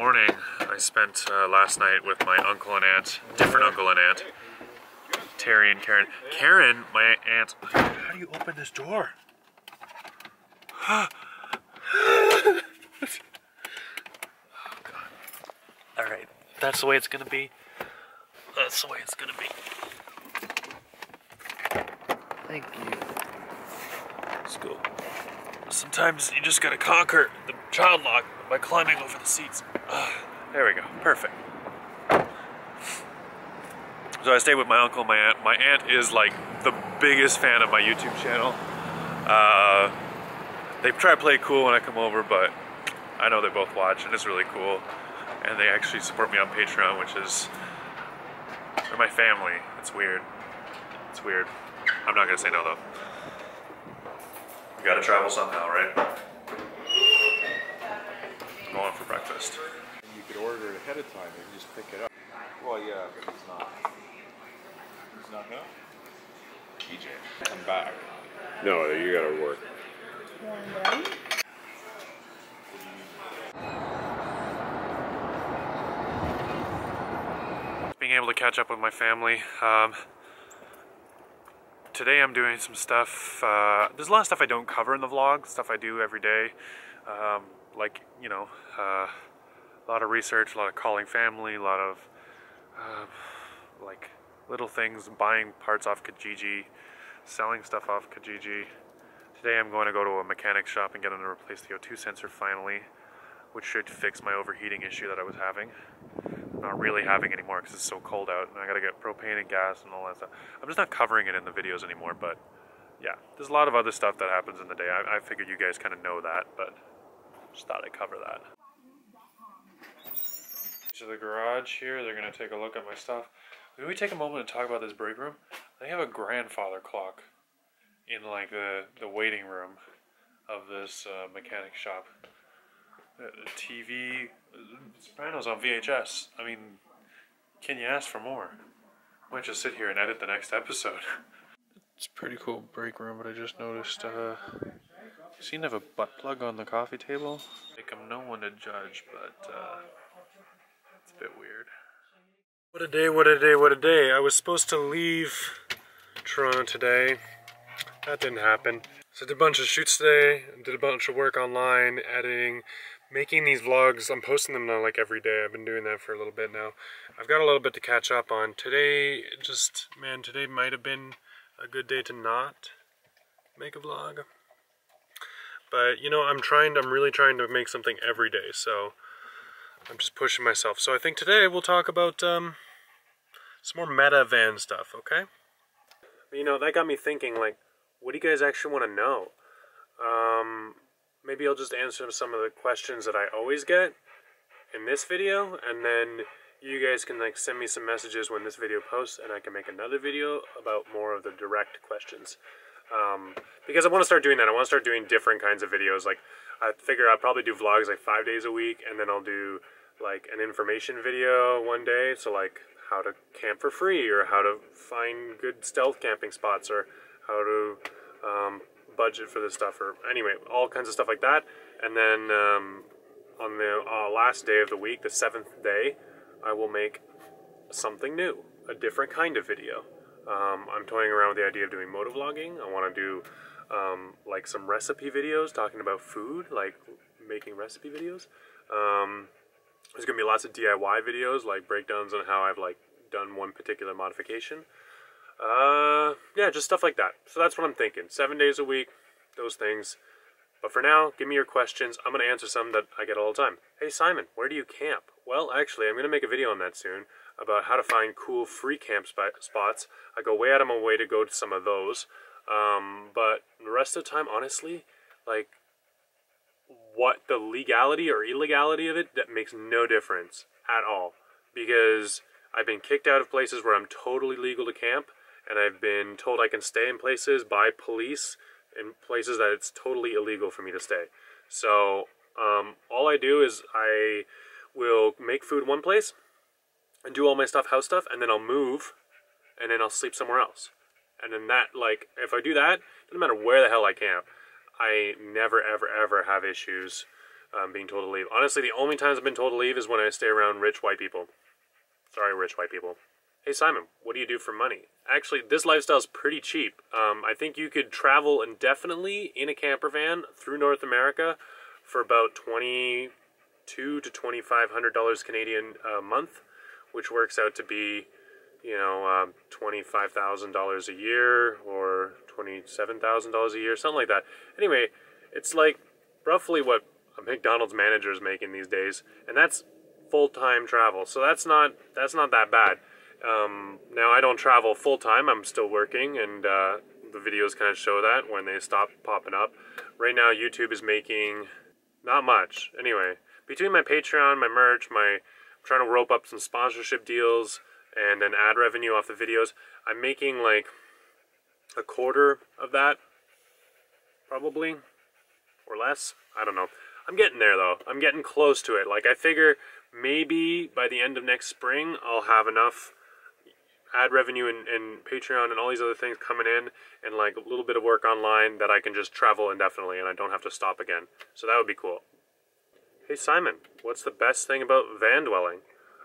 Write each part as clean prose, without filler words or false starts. morning. I spent last night with my uncle and aunt, different uncle and aunt, Terry and Karen. Karen, my aunt, how do you open this door? Oh God. All right, that's the way it's gonna be. That's the way it's gonna be. Thank you. Let's go. Sometimes you just gotta conquer the child lock by climbing over the seats. There we go, perfect. So I stayed with my uncle and my aunt. My aunt is like the biggest fan of my YouTube channel. They try to play it cool when I come over, but I know they both watch and it's really cool. And they actually support me on Patreon, which is, they're my family. It's weird, it's weird. I'm not gonna say no though. You gotta travel somehow, right? I'm going for breakfast. You could order it ahead of time and just pick it up. Well, yeah, but it's not. It's not now? TJ, I'm back. No, you gotta work. Being able to catch up with my family. Today I'm doing some stuff. There's a lot of stuff I don't cover in the vlog, stuff I do every day. Like, you know, a lot of research, a lot of calling family, a lot of like little things, buying parts off Kijiji, selling stuff off Kijiji. Today I'm going to go to a mechanic shop and get them to replace the O2 sensor finally, which should fix my overheating issue that I was having. Not really having anymore because it's so cold out, and I gotta get propane and gas and all that stuff. I'm just not covering it in the videos anymore, but yeah, there's a lot of other stuff that happens in the day. I figured you guys kind of know that, but just thought I'd cover that. To the garage here, they're gonna take a look at my stuff. Can we take a moment and talk about this break room? They have a grandfather clock in like the waiting room of this mechanic shop. TV, Sopranos on VHS. I mean, can you ask for more? I might just sit here and edit the next episode. It's a pretty cool break room, but I just noticed, you seem to have a butt plug on the coffee table. Like, I'm no one to judge, but, it's a bit weird. What a day, what a day, what a day. I was supposed to leave Toronto today. That didn't happen. So I did a bunch of shoots today, did a bunch of work online, editing, making these vlogs. I'm posting them now like every day. I've been doing that for a little bit now. I've got a little bit to catch up on. Today, just, man, today might have been a good day to not make a vlog. But, you know, I'm really trying to make something every day, so I'm just pushing myself. So I think today we'll talk about some more meta van stuff, okay? You know, that got me thinking, like, what do you guys actually want to know? Maybe I'll just answer some of the questions that I always get in this video, and then you guys can like send me some messages when this video posts, and I can make another video about more of the direct questions. Because I want to start doing that. I want to start doing different kinds of videos. Like, I figure I'll probably do vlogs like 5 days a week, and then I'll do like an information video one day, so like how to camp for free, or how to find good stealth camping spots, or how to budget for this stuff, or anyway, all kinds of stuff like that. And then on the last day of the week, the seventh day, I will make something new, a different kind of video. I'm toying around with the idea of doing motovlogging. I want to do like some recipe videos, talking about food, like making recipe videos. There's going to be lots of DIY videos, like breakdowns on how I've like done one particular modification. Yeah, just stuff like that. So that's what I'm thinking. 7 days a week, those things. But for now, give me your questions. I'm going to answer some that I get all the time. Hey, Simon, where do you camp? Well, actually, I'm going to make a video on that soon about how to find cool free camp spots. I go way out of my way to go to some of those. But the rest of the time, honestly, like, what the legality or illegality of it, that makes no difference at all. Because I've been kicked out of places where I'm totally legal to camp, and I've been told I can stay in places by police in places that it's totally illegal for me to stay. So all I do is I will make food one place and do all my stuff, house stuff, and then I'll move, and then I'll sleep somewhere else. And then that, like, if I do that, it doesn't matter where the hell I camp, I never, ever, ever have issues being told to leave. Honestly, the only times I've been told to leave is when I stay around rich white people. Sorry, rich white people. Hey, Simon, what do you do for money? Actually, this lifestyle is pretty cheap. I think you could travel indefinitely in a camper van through North America for about $2,200 to $2,500 Canadian a month, which works out to be, you know, $25,000 a year or $27,000 a year, something like that. Anyway, it's like roughly what a McDonald's manager is making these days, and that's full-time travel. So that's not that bad. Now I don't travel full-time, I'm still working, and the videos kind of show that when they stop popping up. Right now YouTube is making not much. Anyway, between my Patreon, my merch, I'm trying to rope up some sponsorship deals and then ad revenue off the videos, I'm making like a quarter of that, probably, or less, I don't know. I'm getting there though, I'm getting close to it. Like, I figure maybe by the end of next spring I'll have enough ad revenue and Patreon and all these other things coming in and like a little bit of work online that I can just travel indefinitely and I don't have to stop again. So that would be cool. Hey Simon, what's the best thing about van dwelling?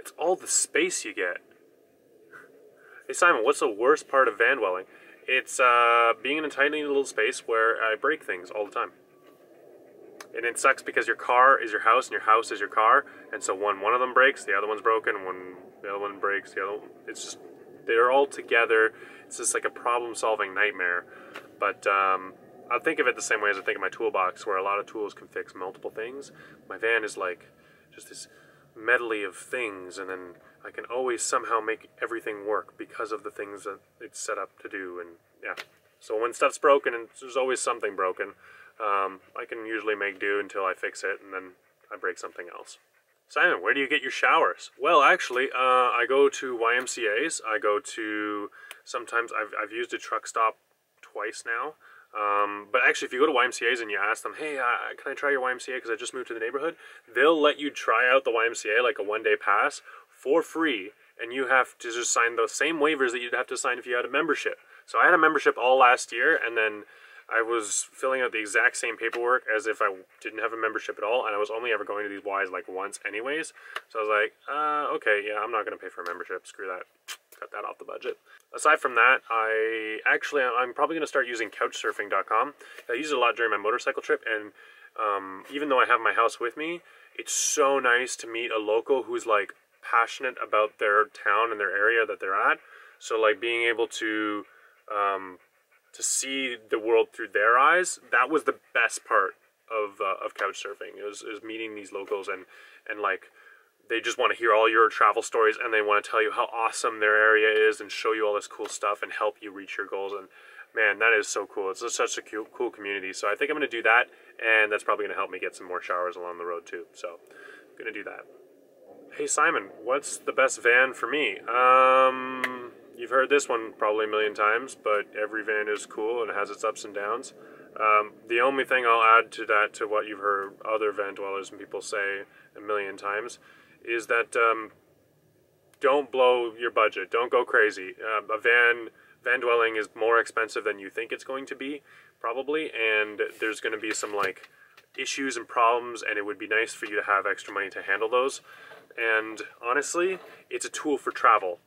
It's all the space you get. Hey Simon, what's the worst part of van dwelling? It's being in a tiny little space where I break things all the time. And it sucks because your car is your house and your house is your car. And so when one of them breaks, the other one's broken. And when the other one breaks, the other one... It's just... They're all together. It's just like a problem-solving nightmare. But I think of it the same way as I think of my toolbox, where a lot of tools can fix multiple things. My van is like just this medley of things, and then I can always somehow make everything work because of the things that it's set up to do. And yeah, so when stuff's broken, and there's always something broken, I can usually make do until I fix it, and then I break something else. Simon, where do you get your showers? Well, actually, I go to YMCAs. I go to, sometimes I've used a truck stop twice now. But actually, if you go to YMCAs and you ask them, hey, can I try your YMCA because I just moved to the neighborhood? They'll let you try out the YMCA, like a one-day pass, for free. And you have to just sign the same waivers that you'd have to sign if you had a membership. So I had a membership all last year, and then I was filling out the exact same paperwork as if I didn't have a membership at all, and I was only ever going to these Ys like once anyways. So I was like, okay, yeah, I'm not going to pay for a membership. Screw that. Cut that off the budget. Aside from that, I'm probably going to start using couchsurfing.com. I use it a lot during my motorcycle trip, and even though I have my house with me, it's so nice to meet a local who's like passionate about their town and their area that they're at. So like being able to see the world through their eyes, that was the best part of couch surfing. It was meeting these locals, and like they just want to hear all your travel stories, and they want to tell you how awesome their area is and show you all this cool stuff and help you reach your goals. And man, that is so cool. It's such a cool community. So I think I'm going to do that, and that's probably going to help me get some more showers along the road too. So I'm going to do that. Hey Simon, what's the best van for me? You've heard this one probably a million times, but every van is cool and has its ups and downs. The only thing I'll add to that, to what you've heard other van dwellers and people say a million times, is that don't blow your budget. Don't go crazy. A van dwelling is more expensive than you think it's going to be, probably, and there's going to be some like issues and problems, and it would be nice for you to have extra money to handle those. And honestly, it's a tool for travel.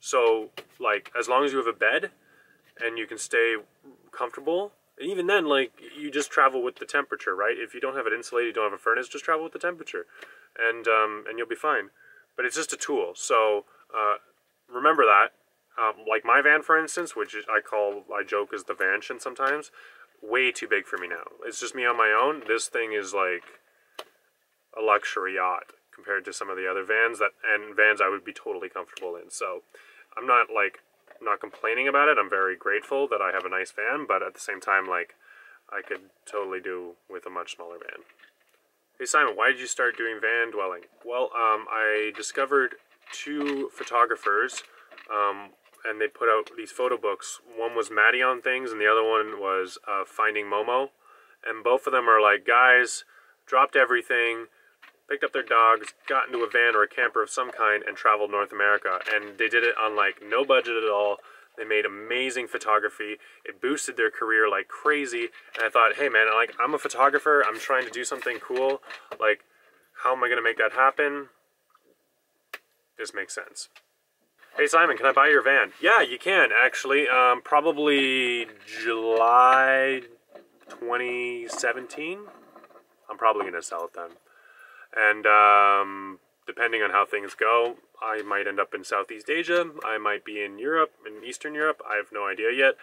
So, like, as long as you have a bed and you can stay comfortable, and even then, like, you just travel with the temperature, right? If you don't have it insulated, you don't have a furnace, just travel with the temperature, and you'll be fine. But it's just a tool, so remember that. Like my van, for instance, which I joke as the vansion sometimes, way too big for me now. It's just me on my own. This thing is like a luxury yacht compared to some of the other vans and vans I would be totally comfortable in. So I'm not like not complaining about it. I'm very grateful that I have a nice van, but at the same time, like, I could totally do with a much smaller van. Hey Simon, why did you start doing van dwelling? Well, I discovered two photographers, and they put out these photo books. One was Maddie on Things, and the other one was Finding Momo. And both of them are like, guys dropped everything, picked up their dogs, got into a van or a camper of some kind, and traveled North America. And they did it on like no budget at all. They made amazing photography. It boosted their career like crazy. And I thought, hey man, like, I'm a photographer. I'm trying to do something cool. Like, how am I gonna make that happen? This makes sense. Hey Simon, can I buy your van? Yeah, you can actually. Probably July 2017. I'm probably gonna sell it then. And depending on how things go, I might end up in Southeast Asia, I might be in Europe, in Eastern Europe, I have no idea yet,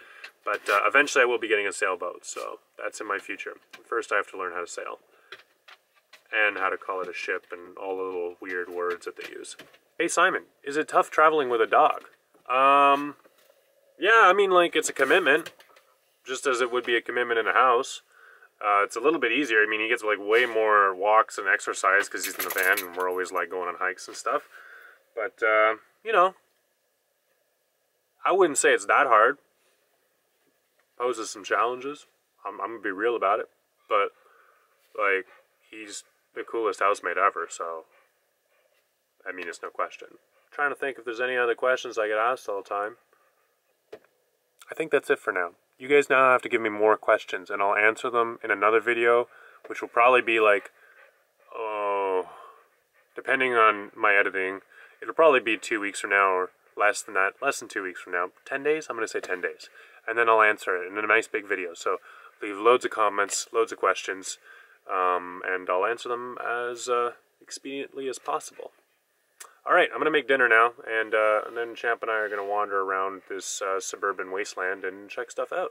but eventually I will be getting a sailboat, so that's in my future. First I have to learn how to sail, and how to call it a ship, and all the little weird words that they use. Hey Simon, is it tough traveling with a dog? Yeah, I mean, like, it's a commitment, just as it would be a commitment in a house. It's a little bit easier. I mean, he gets like way more walks and exercise because he's in the van and we're always like going on hikes and stuff. But, you know, I wouldn't say it's that hard. Poses some challenges. I'm going to be real about it. But, like, he's the coolest housemate ever. So, I mean, it's no question. I'm trying to think if there's any other questions I get asked all the time. I think that's it for now. You guys now have to give me more questions, and I'll answer them in another video, which will probably be like, oh, depending on my editing, it'll probably be 2 weeks from now, or less than that, less than 2 weeks from now. 10 days? I'm going to say 10 days. And then I'll answer it in a nice big video. So leave loads of comments, loads of questions, and I'll answer them as expediently as possible. All right, I'm going to make dinner now, and then Champ and I are going to wander around this suburban wasteland and check stuff out.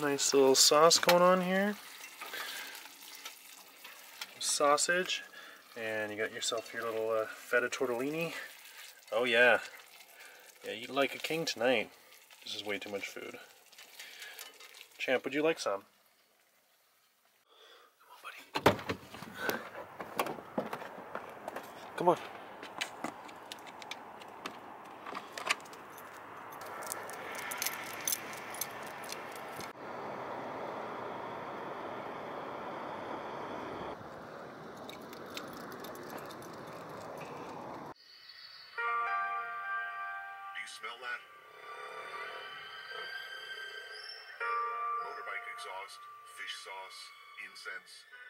Nice little sauce going on here. Sausage, and you got yourself your little feta tortellini. Oh yeah, yeah, eat like a king tonight. This is way too much food. Champ, would you like some? Come on, buddy. Come on. Smell that? Motorbike exhaust, fish sauce, incense.